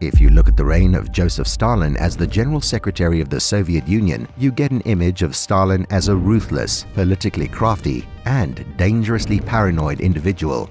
If you look at the reign of Joseph Stalin as the General Secretary of the Soviet Union, you get an image of Stalin as a ruthless, politically crafty, and dangerously paranoid individual.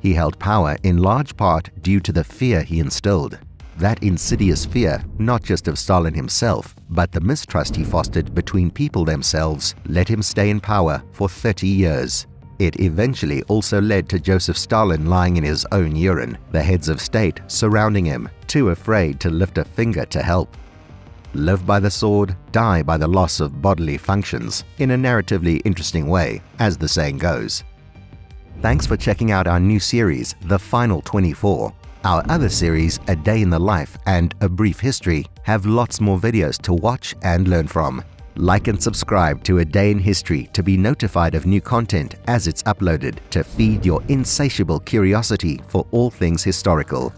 He held power in large part due to the fear he instilled. That insidious fear, not just of Stalin himself, but the mistrust he fostered between people themselves, let him stay in power for 30 years. It eventually also led to Joseph Stalin lying in his own urine, the heads of state surrounding him, too afraid to lift a finger to help. Live by the sword, die by the loss of bodily functions, in a narratively interesting way, as the saying goes. Thanks for checking out our new series, The Final 24. Our other series, A Day in the Life and A Brief History, have lots more videos to watch and learn from. Like and subscribe to A Day in History to be notified of new content as it's uploaded to feed your insatiable curiosity for all things historical.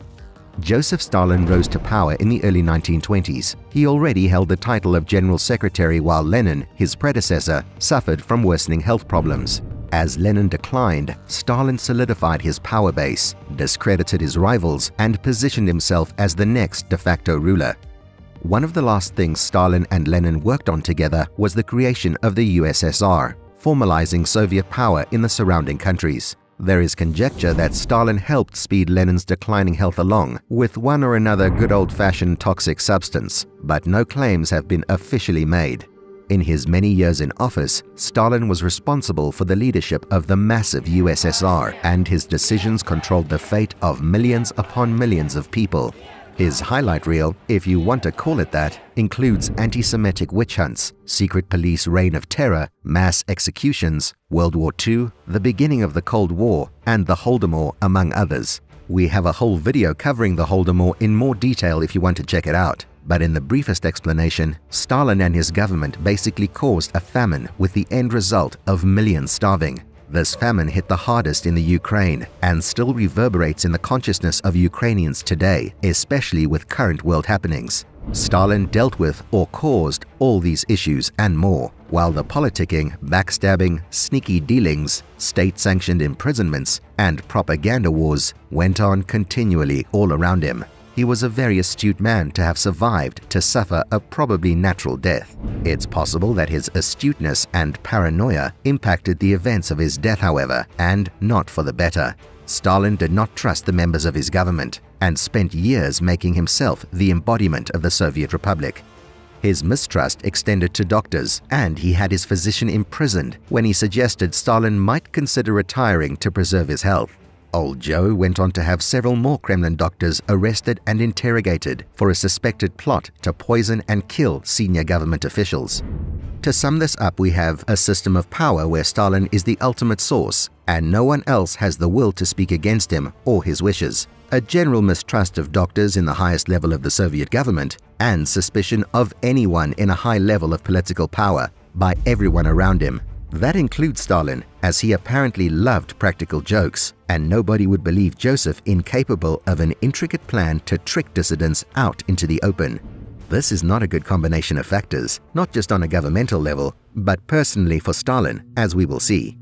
Joseph Stalin rose to power in the early 1920s. He already held the title of General Secretary while Lenin, his predecessor, suffered from worsening health problems. As Lenin declined, Stalin solidified his power base, discredited his rivals, and positioned himself as the next de facto ruler. One of the last things Stalin and Lenin worked on together was the creation of the USSR, formalizing Soviet power in the surrounding countries. There is conjecture that Stalin helped speed Lenin's declining health along with one or another good old-fashioned toxic substance, but no claims have been officially made. In his many years in office, Stalin was responsible for the leadership of the massive USSR, and his decisions controlled the fate of millions upon millions of people. His highlight reel, if you want to call it that, includes anti-Semitic witch hunts, secret police reign of terror, mass executions, World War II, the beginning of the Cold War, and the Holodomor, among others. We have a whole video covering the Holodomor in more detail if you want to check it out. But in the briefest explanation, Stalin and his government basically caused a famine with the end result of millions starving. This famine hit the hardest in the Ukraine and still reverberates in the consciousness of Ukrainians today, especially with current world happenings. Stalin dealt with or caused all these issues and more, while the politicking, backstabbing, sneaky dealings, state-sanctioned imprisonments, and propaganda wars went on continually all around him. He was a very astute man to have survived to suffer a probably natural death. It's possible that his astuteness and paranoia impacted the events of his death, however, and not for the better. Stalin did not trust the members of his government and spent years making himself the embodiment of the Soviet Republic. His mistrust extended to doctors, and he had his physician imprisoned when he suggested Stalin might consider retiring to preserve his health. Old Joe went on to have several more Kremlin doctors arrested and interrogated for a suspected plot to poison and kill senior government officials. To sum this up, we have a system of power where Stalin is the ultimate source and no one else has the will to speak against him or his wishes, a general mistrust of doctors in the highest level of the Soviet government, and suspicion of anyone in a high level of political power by everyone around him. That includes Stalin, as he apparently loved practical jokes, and nobody would believe Joseph incapable of an intricate plan to trick dissidents out into the open. This is not a good combination of factors, not just on a governmental level, but personally for Stalin, as we will see.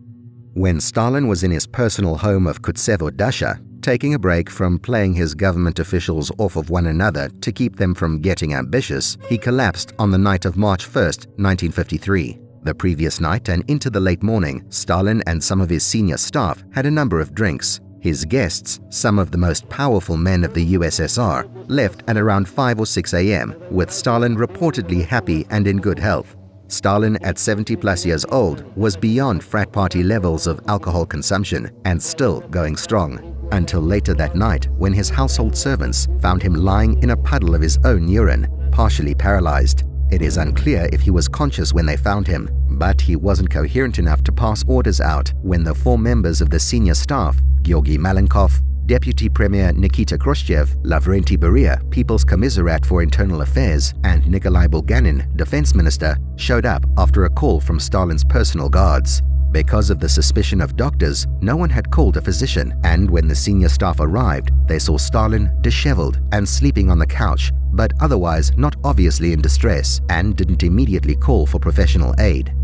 When Stalin was in his personal home of Kuntsevo Dacha, taking a break from playing his government officials off of one another to keep them from getting ambitious, he collapsed on the night of March 1st, 1953. The previous night and into the late morning, Stalin and some of his senior staff had a number of drinks. His guests, some of the most powerful men of the USSR, left at around 5 or 6 a.m., with Stalin reportedly happy and in good health. Stalin, at 70-plus years old, was beyond frat party levels of alcohol consumption and still going strong, until later that night when his household servants found him lying in a puddle of his own urine, partially paralyzed. It is unclear if he was conscious when they found him, but he wasn't coherent enough to pass orders out when the four members of the senior staff, Georgi Malenkov, Deputy Premier Nikita Khrushchev, Lavrentiy Beria, People's Commissariat for Internal Affairs, and Nikolai Bulganin, Defense Minister, showed up after a call from Stalin's personal guards. Because of the suspicion of doctors, no one had called a physician, and when the senior staff arrived, they saw Stalin disheveled and sleeping on the couch, but otherwise not obviously in distress, and didn't immediately call for professional aid.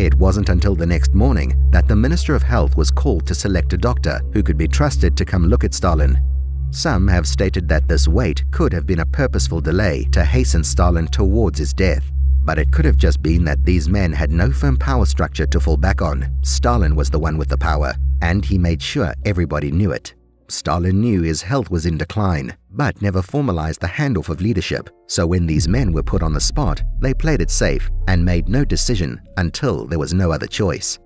It wasn't until the next morning that the Minister of Health was called to select a doctor who could be trusted to come look at Stalin. Some have stated that this wait could have been a purposeful delay to hasten Stalin towards his death, but it could have just been that these men had no firm power structure to fall back on. Stalin was the one with the power, and he made sure everybody knew it. Stalin knew his health was in decline, but never formalized the handoff of leadership, so when these men were put on the spot, they played it safe and made no decision until there was no other choice.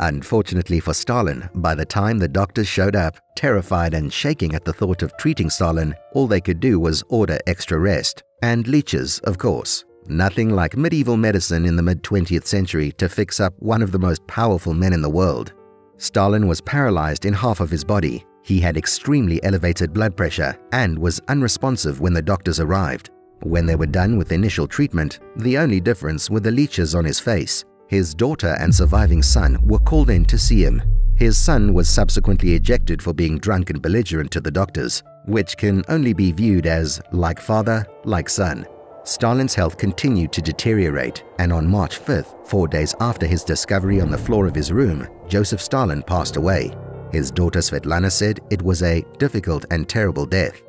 Unfortunately for Stalin, by the time the doctors showed up, terrified and shaking at the thought of treating Stalin, all they could do was order extra rest. And leeches, of course. Nothing like medieval medicine in the mid-20th century to fix up one of the most powerful men in the world. Stalin was paralyzed in half of his body. He had extremely elevated blood pressure and was unresponsive when the doctors arrived. When they were done with initial treatment, the only difference were the leeches on his face. His daughter and surviving son were called in to see him. His son was subsequently ejected for being drunk and belligerent to the doctors, which can only be viewed as like father, like son. Stalin's health continued to deteriorate, and on March 5th, 4 days after his discovery on the floor of his room, Joseph Stalin passed away. His daughter Svetlana said it was a difficult and terrible death.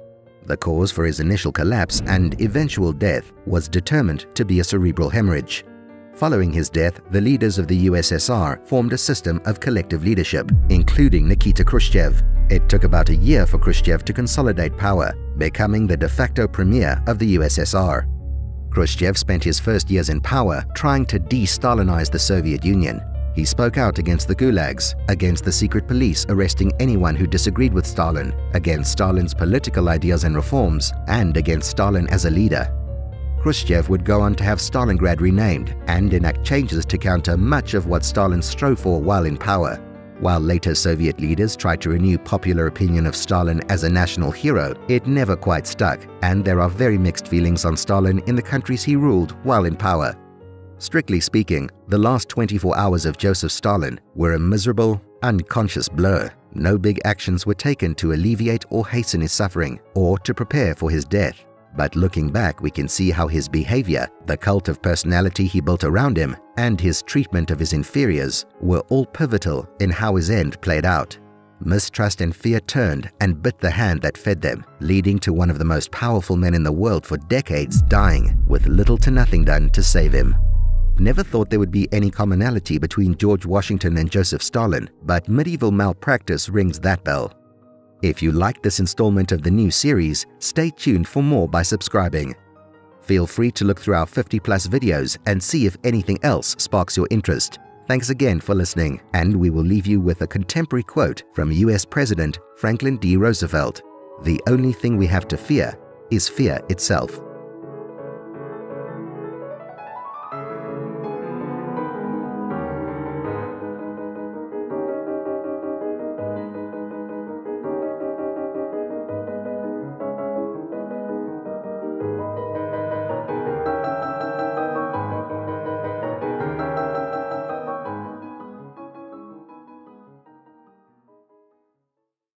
The cause for his initial collapse and eventual death was determined to be a cerebral hemorrhage. Following his death, the leaders of the USSR formed a system of collective leadership, including Nikita Khrushchev. It took about a year for Khrushchev to consolidate power, becoming the de facto premier of the USSR. Khrushchev spent his first years in power trying to de-Stalinize the Soviet Union. He spoke out against the gulags, against the secret police arresting anyone who disagreed with Stalin, against Stalin's political ideas and reforms, and against Stalin as a leader. Khrushchev would go on to have Stalingrad renamed and enact changes to counter much of what Stalin strove for while in power. While later Soviet leaders tried to renew popular opinion of Stalin as a national hero, it never quite stuck, and there are very mixed feelings on Stalin in the countries he ruled while in power. Strictly speaking, the last 24 hours of Joseph Stalin were a miserable, unconscious blur. No big actions were taken to alleviate or hasten his suffering or to prepare for his death. But looking back, we can see how his behavior, the cult of personality he built around him, and his treatment of his inferiors were all pivotal in how his end played out. Mistrust and fear turned and bit the hand that fed them, leading to one of the most powerful men in the world for decades dying with little to nothing done to save him. Never thought there would be any commonality between George Washington and Joseph Stalin, but medieval malpractice rings that bell. If you liked this installment of the new series, stay tuned for more by subscribing. Feel free to look through our 50+ videos and see if anything else sparks your interest. Thanks again for listening, and we will leave you with a contemporary quote from US President Franklin D. Roosevelt. "The only thing we have to fear is fear itself."